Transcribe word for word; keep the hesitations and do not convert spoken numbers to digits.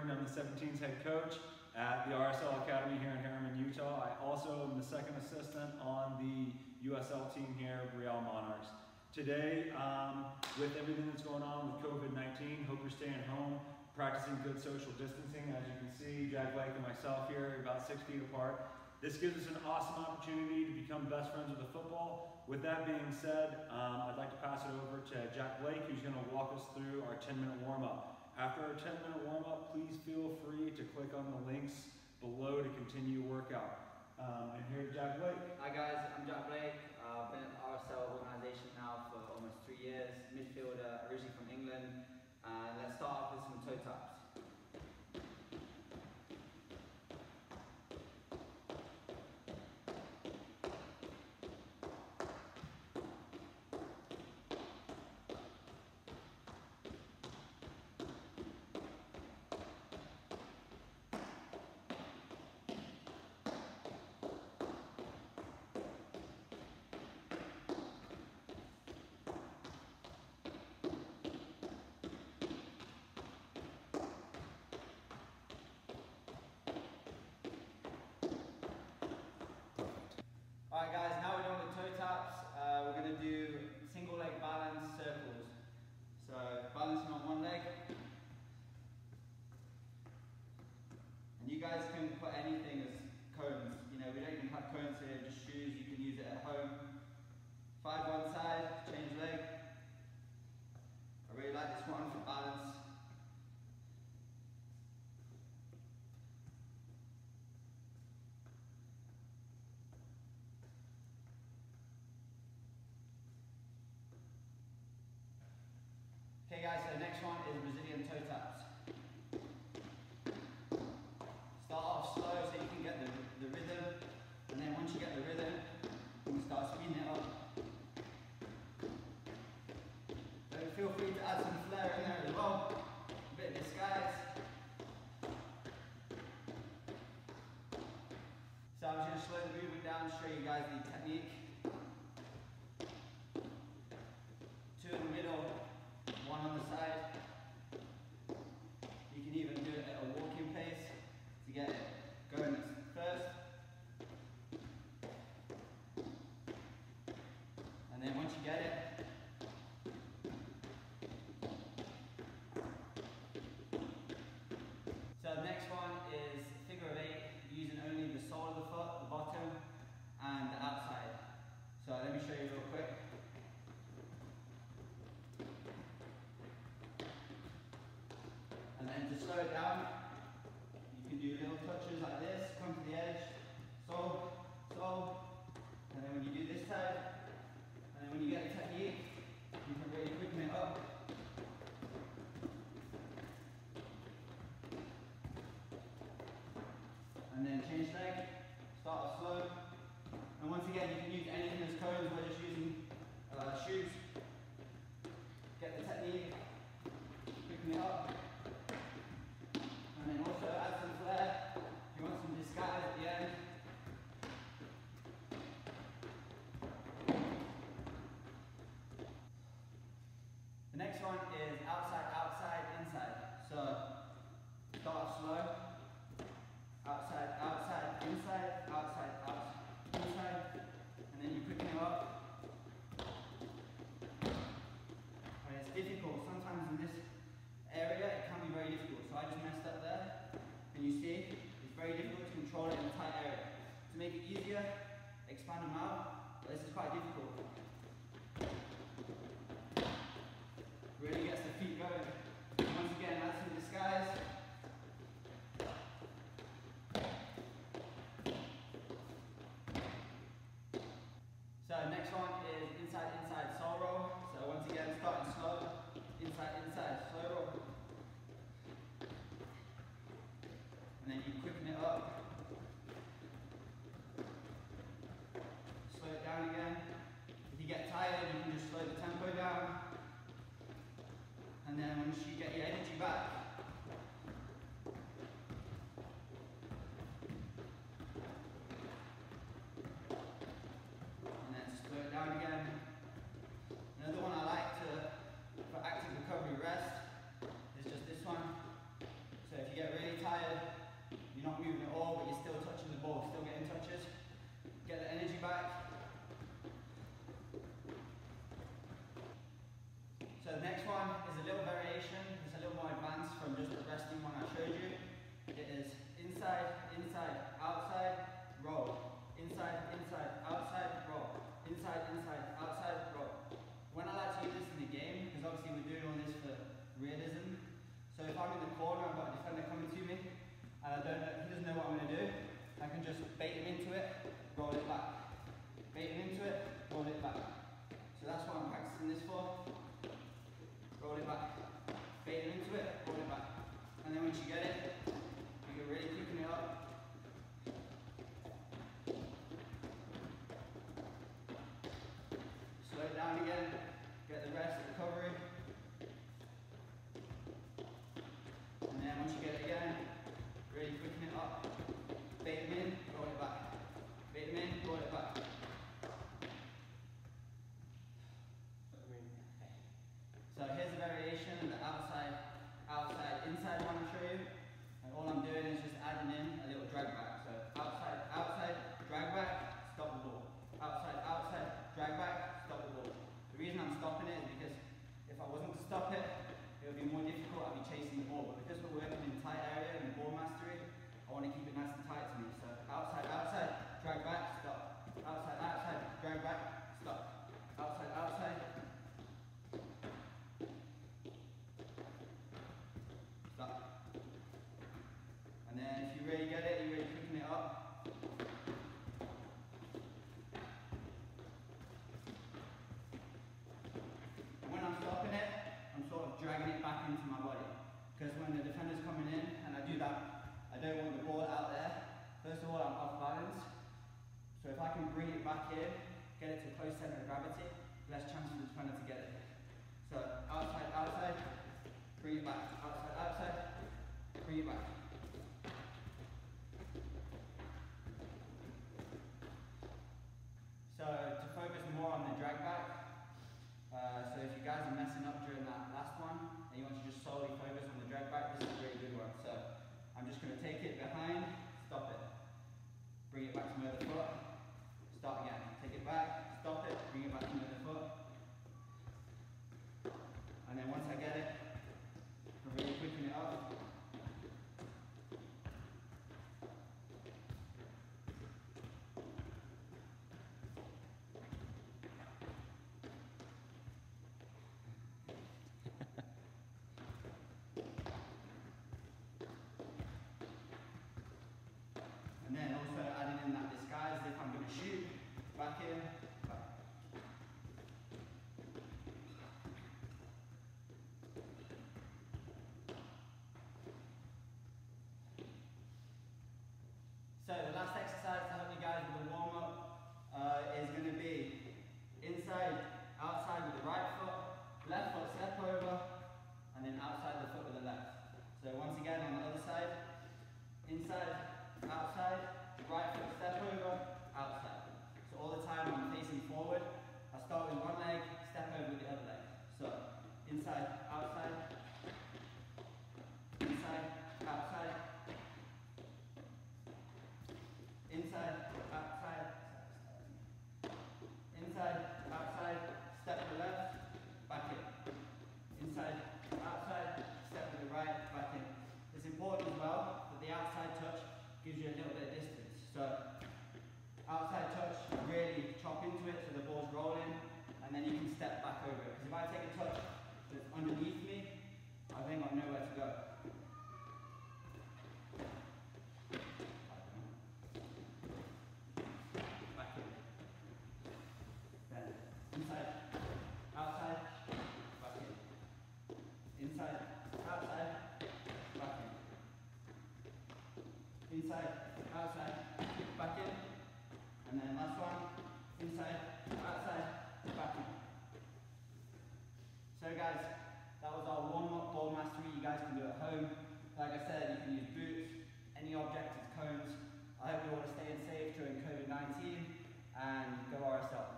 Gordon. I'm the seventeens head coach at the R S L Academy here in Harriman, Utah. I also am the second assistant on the U S L team here, Real Monarchs. Today, um, with everything that's going on with COVID nineteen, hope you're staying home, practicing good social distancing. As you can see, Jack, Blake, and myself here are about six feet apart. This gives us an awesome opportunity to become best friends with the football. With that being said, um, I'd like to pass it over to Jack Blake, who's going to walk us through our ten minute warm-up. After our ten minute warm-up, please feel free to click on the links below to continue your workout. Um, and here's Jack Blake. Hi guys, I'm Jack Blake. I've uh, been at the R S L organization now for almost three years. Midfielder, originally from England. Uh, let's start off with some toe taps. Alright guys, now we're done with toe taps. Uh, we're going to do single leg balance circles. So balancing on one leg. And you guys can put anything as cones. You know, we don't even have cones here, just shoes, you can use it at home. Five one side, change leg. I really like this one for balance. Okay guys, so the next one is Brazilian toe taps. Start off slow so you can get the, the rhythm, and then once you get the rhythm, you can start speeding it up. So feel free to add some flair in there as well, a bit of disguise. So I'm just going to slow the movement down, show you guys the technique. Two in the middle. One on the side. You can even do it at a walking pace to get it going first. And then once you get it, so the next one is figure of eight, using only the sole of the foot, the bottom, and the outside. So let me show you real quick. And to slow it down, you can do little touches like this, come to the edge, so, so, and then when you do this side, and then when you get a technique, you can really quicken it up. And then change leg, start off slow, and once again you can use anything as cones, we're just using uh, shoes. Get the technique, quicken it up. And then also add some flair, if you want some disguise at the end. The next one is outside, outside, inside. So start off slow, outside, outside, inside, outside, outside, inside, and then you quicken it up. And it's difficult sometimes in this area, it can be very difficult. So I just messed up there, and you see it's very difficult to control it in a tight area. To make it easier, expand them out, but this is quite difficult. Really gets the feet going. Once again, add some disguise. So next one is inside, inside, sole roll. So once again, starting slow, inside, inside, slow roll. And then you quicken it up, slow it down again. If you get tired, you can just slow the tempo down. And then once you get your energy back, and then slow it down again. Another one I like to for active recovery rest is just this one. So if you get You're not moving at all, but you're still touching the ball, still getting touches. Get the energy back. So the next one is a little variation. It's a little more advanced from just the resting one I showed you. It is inside, inside, outside, roll. Inside, inside, outside, roll. Inside, inside, outside, roll. When I like to use this in the game, because obviously we're doing all this for realism. So if I'm in the corner, I've got a defender coming to me, and I don't know, he doesn't know what I'm going to do, I can just bait him into it, roll it back. Bait him into it, roll it back. So that's what I'm practicing this for. Roll it back. Bait him into it, roll it back. And then once you get it, you're really kicking it up. Slow it down again, get the rest, recovery. And then once you get it again, really quicken it up. Bait him in, roll it back. Bait him in, roll it back. So here's a variation of the outside, outside, inside one I'll show you. And all I'm doing is just adding in a little drag back. So outside, outside, drag back, stop the ball. Outside, outside, drag back, stop the ball. The reason I'm stopping it is because if I wasn't to stop it, it would be more difficult, I'd be chasing the ball. But because we're working in tight area and ball mastery, I want to keep it nice and tight to me. So outside, outside, drag back, stop. Outside, outside, drag back, stop. Outside, outside. Stop. And then if you really get it, you're really picking it up. And when I'm stopping it, I'm sort of dragging it back into my body. Because when the defender's coming in and I do that, I don't want the ball out there. First of all, I'm off balance. So if I can bring it back in, get it to close center of gravity, less chance for the defender to get it. So outside, outside, bring it back. Outside, outside, bring it back. So to focus more on the drag back, uh, so if you guys are messing up during that last one and you want to just solely focus on the drag back, this is a really good one. So I'm just going to take it behind, stop it, bring it back to my other foot, start again, take it back, stop it, bring it back to my other foot, and then once I get it, I'm really quicken it up. And then also adding in that disguise if I'm going to shoot, back in, back. So the last exercise to help you guys with the warm up uh, is going to be inside, outside with the right foot, left foot step over, and then outside the foot with the left. So once again on the other side, inside, outside, right foot step over, outside. So all the time I'm facing forward, I start with one leg, step over with the other leg. So inside, outside, inside, outside, inside, outside, inside, outside, step to the left, back in. Inside, outside, step to the right, back in. It's important as well that the outside touch gives you a little bit of distance. So outside touch, really chop into it so the ball's rolling, and then you can step back over it. Because if I take a touch that's underneath me, I think I've nowhere to go. Back in. Then inside, outside, back in. Inside, outside, back in. Inside, outside, back in, and then last one, inside, outside, back in. So guys, that was our warm-up ball mastery. You guys can do it at home. Like I said, you can use boots, any object as cones. I hope you all are staying safe during COVID nineteen, and go R S L.